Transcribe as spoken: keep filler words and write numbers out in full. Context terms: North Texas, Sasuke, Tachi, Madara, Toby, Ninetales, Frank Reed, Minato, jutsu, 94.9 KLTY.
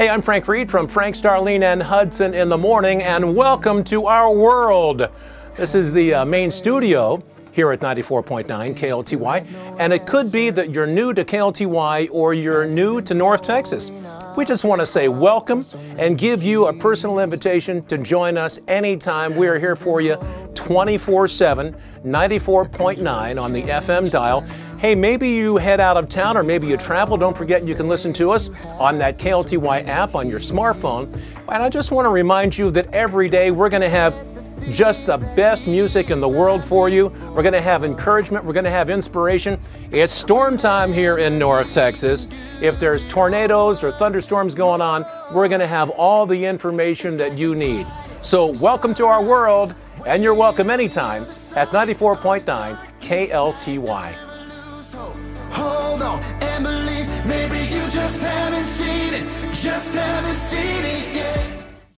Hey, I'm Frank Reed from Frank, Starlene, and Hudson in the Morning, and welcome to our world. This is the uh, main studio here at ninety-four point nine K L T Y, and it could be that you're new to K L T Y or you're new to North Texas. We just want to say welcome and give you a personal invitation to join us anytime. We are here for you twenty-four seven, ninety-four point nine on the F M dial. Hey, maybe you head out of town or maybe you travel. Don't forget you can listen to us on that K L T Y app on your smartphone. And I just want to remind you that every day we're going to have just the best music in the world for you. We're going to have encouragement. We're going to have inspiration. It's storm time here in North Texas. If there's tornadoes or thunderstorms going on, we're going to have all the information that you need. So welcome to our world, and you're welcome anytime at ninety-four point nine K L T Y. Hold on and believe, maybe you just haven't seen it, just haven't seen it yet.